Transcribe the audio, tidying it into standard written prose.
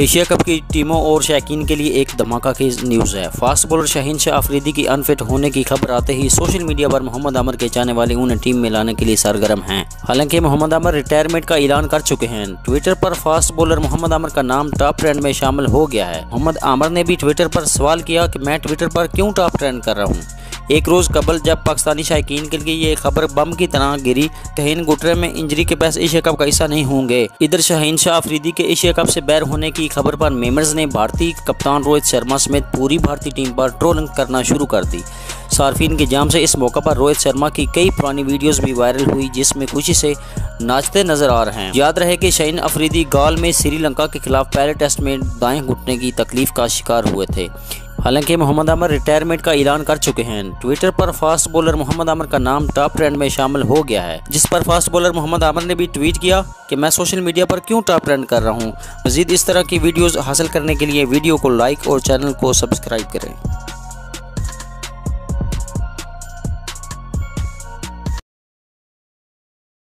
Asia cup की टीमों और शौकीन के लिए एक धमाका की न्यूज़ है। फास्ट बॉलर शाहीन शाह आफरीदी की अनफिट होने की खबर आते ही सोशल मीडिया पर मोहम्मद आमिर के चाहने वाले उन्हें टीम में लाने के लिए सरगर्म हैं। हालांकि मोहम्मद आमिर रिटायरमेंट का ऐलान कर चुके हैं। ट्विटर पर फास्ट बॉलर मोहम्मद आमिर का नाम टॉप ट्रेंड में शामिल हो गया है। मोहम्मद आमिर ने भी ट्विटर पर सवाल किया कि मैं ट्विटर पर क्यों टॉप ट्रेंड कर रहा हूँ। एक रोज़ कबल जब पाकिस्तानी शायकीन के लिए ये खबर बम की तरह गिरी, कहीं गुटरे में इंजरी के पास एशिया कप का हिस्सा नहीं होंगे। इधर शाहीन शाह आफरीदी के एशिया कप से बैर होने की खबर पर मेमर्स ने भारतीय कप्तान रोहित शर्मा समेत पूरी भारतीय टीम पर ट्रोलिंग करना शुरू कर दी। सार्फिन के जाम से इस मौका पर रोहित शर्मा की कई पुरानी वीडियोस भी वायरल हुई, जिसमें खुशी से नाचते नजर आ रहे हैं। याद रहे कि शाहीन आफरीदी गाल में श्रीलंका के खिलाफ पहले टेस्ट में दाएं घुटने की तकलीफ का शिकार हुए थे। हालांकि मोहम्मद आमिर रिटायरमेंट का ऐलान कर चुके हैं। ट्विटर पर फास्ट बॉलर मोहम्मद आमिर का नाम टॉप ट्रेंड में शामिल हो गया है, जिस पर फास्ट बॉलर मोहम्मद आमिर ने भी ट्वीट किया कि मैं सोशल मीडिया पर क्यों टॉप ट्रेंड कर रहा हूं। मज़ीद इस तरह की वीडियोस हासिल करने के लिए वीडियो को लाइक और चैनल को सब्सक्राइब करें।